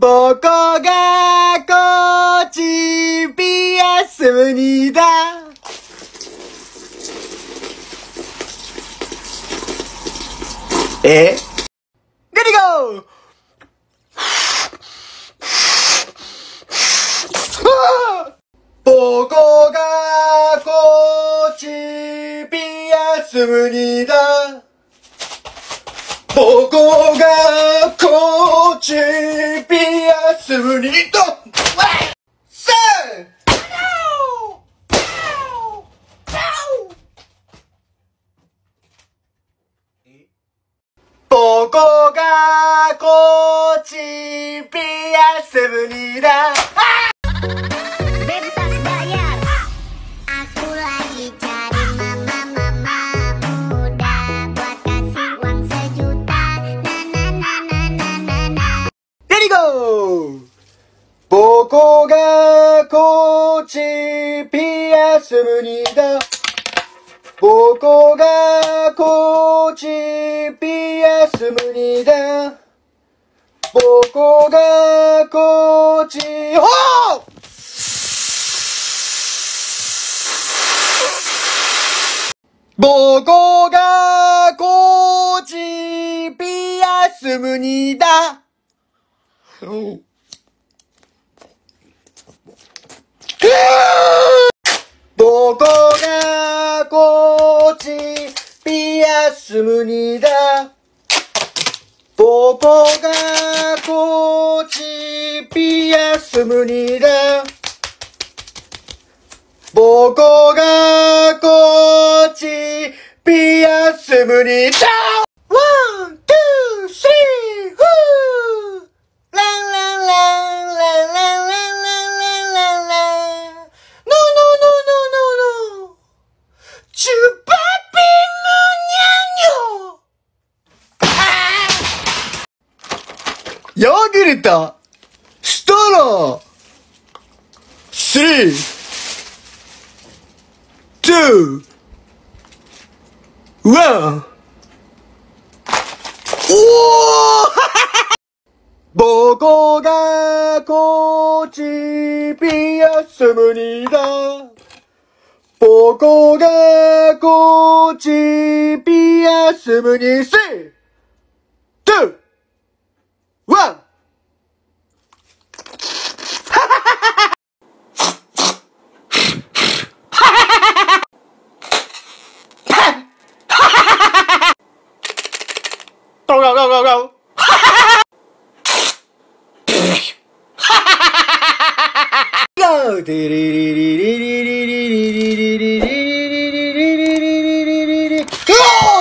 僕がこちびやすにだ。レディゴー。僕がこちびやすにだ。僕がこちびやすにだ。せー。僕がこちびやすにだ。僕がこちびやすにだ。僕がこちびやすにだ。僕がこちお僕がこちびやすにだ。僕がこちびやすにだ。僕がこちびやすにだ。僕がこちびやすにだ。ワン、ツー、スリー、フー。ランランランランラン。ヨーグルト、ストロー、3、2、1。おお僕がこちびやすにだ。僕がこちびやすにせー。Go.